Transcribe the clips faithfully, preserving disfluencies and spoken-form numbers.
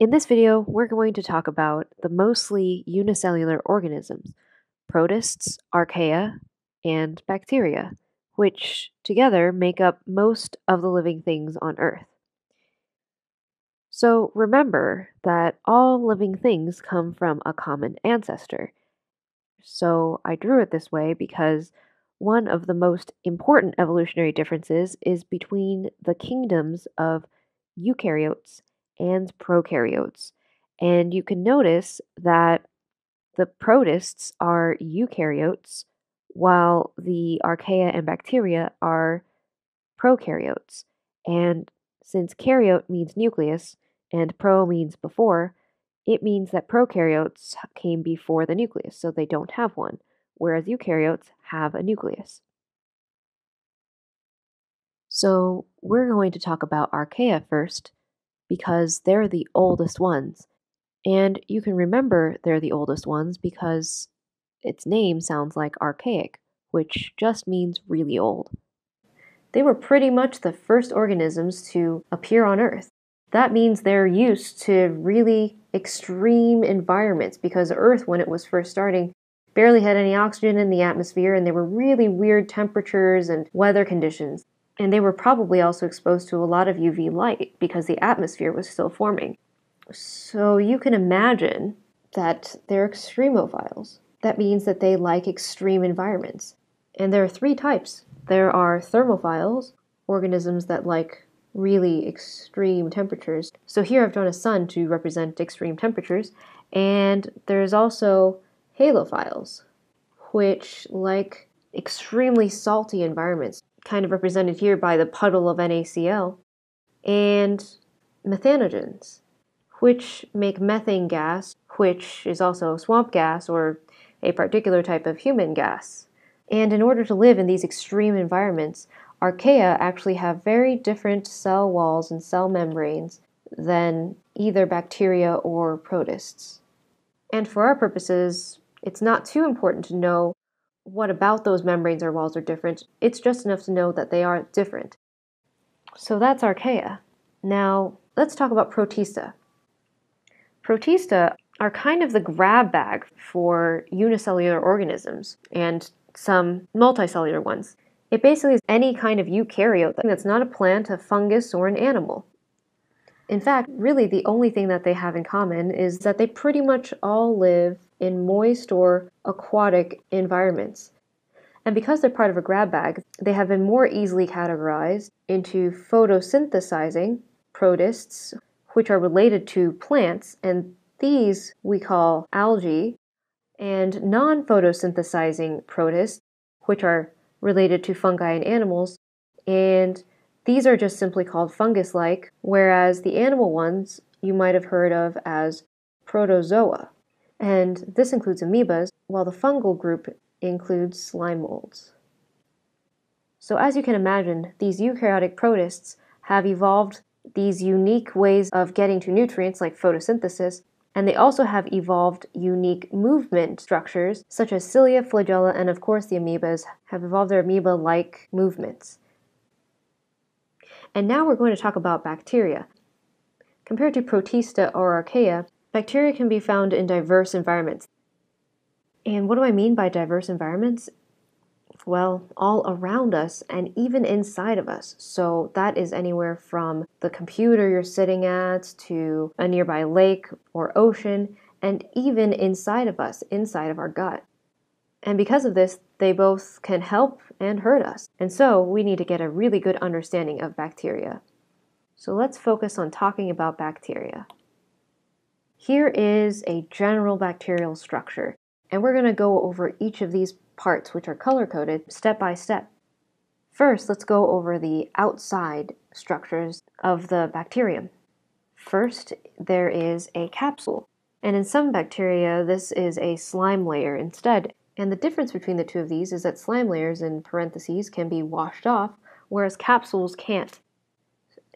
In this video, we're going to talk about the mostly unicellular organisms, protists, archaea, and bacteria, which together make up most of the living things on Earth. So remember that all living things come from a common ancestor. So I drew it this way because one of the most important evolutionary differences is between the kingdoms of eukaryotes and prokaryotes. And you can notice that the protists are eukaryotes, while the archaea and bacteria are prokaryotes. And since karyote means nucleus and pro means before, it means that prokaryotes came before the nucleus, so they don't have one, whereas eukaryotes have a nucleus. So we're going to talk about archaea first, because they're the oldest ones. And you can remember they're the oldest ones because its name sounds like archaic, which just means really old. They were pretty much the first organisms to appear on Earth. That means they're used to really extreme environments, because Earth, when it was first starting, barely had any oxygen in the atmosphere, and there were really weird temperatures and weather conditions. And they were probably also exposed to a lot of U V light because the atmosphere was still forming. So you can imagine that they're extremophiles. That means that they like extreme environments. And there are three types. There are thermophiles, organisms that like really extreme temperatures. So here I've drawn a sun to represent extreme temperatures. And there's also halophiles, which like extremely salty environments, kind of represented here by the puddle of N A C L, and methanogens, which make methane gas, which is also swamp gas or a particular type of human gas. And in order to live in these extreme environments, archaea actually have very different cell walls and cell membranes than either bacteria or protists. And for our purposes, it's not too important to know what about those membranes or walls are different. It's just enough to know that they are different. So that's archaea. Now, let's talk about protista. Protista are kind of the grab bag for unicellular organisms and some multicellular ones. It basically is any kind of eukaryote that's not a plant, a fungus, or an animal. In fact, really the only thing that they have in common is that they pretty much all live in moist or aquatic environments. And because they're part of a grab bag, they have been more easily categorized into photosynthesizing protists, which are related to plants, and these we call algae, and non-photosynthesizing protists, which are related to fungi and animals, and these are just simply called fungus-like, whereas the animal ones you might have heard of as protozoa. And this includes amoebas, while the fungal group includes slime molds. So as you can imagine, these eukaryotic protists have evolved these unique ways of getting to nutrients like photosynthesis, and they also have evolved unique movement structures such as cilia, flagella, and of course the amoebas have evolved their amoeba-like movements. And now we're going to talk about bacteria. Compared to protista or archaea, bacteria can be found in diverse environments. And what do I mean by diverse environments? Well, all around us and even inside of us. So that is anywhere from the computer you're sitting at to a nearby lake or ocean, and even inside of us, inside of our gut. And because of this, they both can help and hurt us. And so we need to get a really good understanding of bacteria. So let's focus on talking about bacteria. Here is a general bacterial structure, and we're going to go over each of these parts, which are color-coded, step by step. First, let's go over the outside structures of the bacterium. First, there is a capsule, and in some bacteria, this is a slime layer instead. And the difference between the two of these is that slime layers, in parentheses, can be washed off, whereas capsules can't.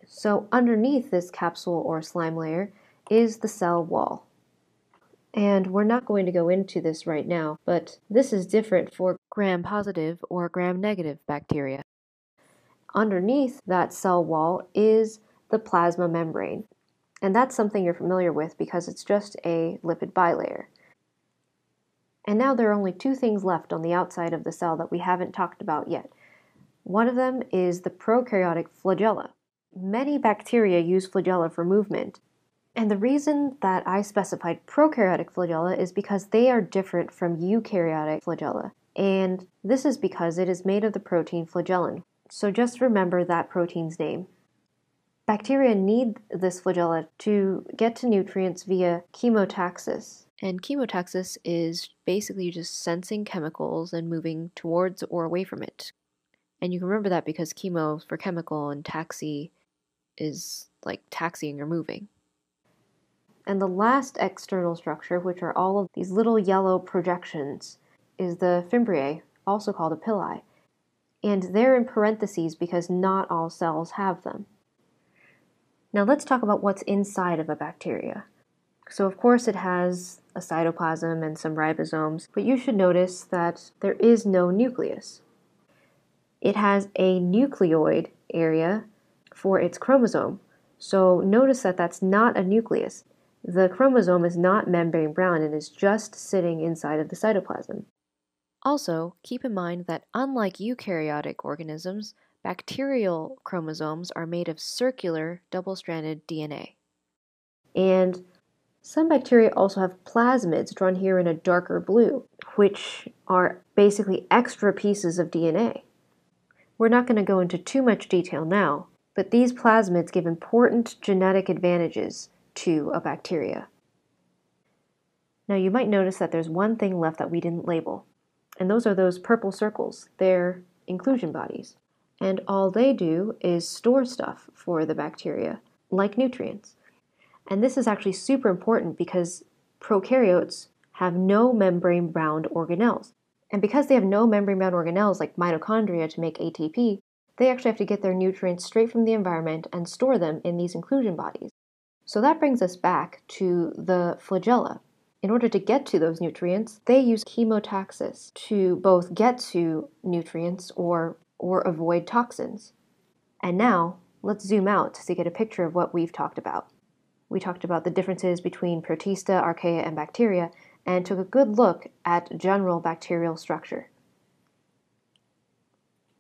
So underneath this capsule or slime layer is the cell wall. And we're not going to go into this right now, but this is different for gram-positive or gram-negative bacteria. Underneath that cell wall is the plasma membrane. And that's something you're familiar with because it's just a lipid bilayer. And now there are only two things left on the outside of the cell that we haven't talked about yet. One of them is the prokaryotic flagella. Many bacteria use flagella for movement. And the reason that I specified prokaryotic flagella is because they are different from eukaryotic flagella. And this is because it is made of the protein flagellin. So just remember that protein's name. Bacteria need this flagella to get to nutrients via chemotaxis. And chemotaxis is basically just sensing chemicals and moving towards or away from it. And you can remember that because chemo for chemical and taxi is like taxiing or moving. And the last external structure, which are all of these little yellow projections, is the fimbriae, also called a pili. And they're in parentheses because not all cells have them. Now let's talk about what's inside of a bacteria. So of course it has a cytoplasm and some ribosomes, but you should notice that there is no nucleus. It has a nucleoid area for its chromosome. So notice that that's not a nucleus. The chromosome is not membrane bound and is just sitting inside of the cytoplasm. Also, keep in mind that unlike eukaryotic organisms, bacterial chromosomes are made of circular double-stranded D N A. And some bacteria also have plasmids, drawn here in a darker blue, which are basically extra pieces of D N A. We're not going to go into too much detail now, but these plasmids give important genetic advantages to a bacteria. Now you might notice that there's one thing left that we didn't label, and those are those purple circles. They're inclusion bodies, and all they do is store stuff for the bacteria, like nutrients. And this is actually super important because prokaryotes have no membrane-bound organelles. And because they have no membrane-bound organelles like mitochondria to make A T P, they actually have to get their nutrients straight from the environment and store them in these inclusion bodies. So that brings us back to the flagella. In order to get to those nutrients, they use chemotaxis to both get to nutrients or, or avoid toxins. And now, let's zoom out to get a picture of what we've talked about. We talked about the differences between protista, archaea, and bacteria, and took a good look at general bacterial structure.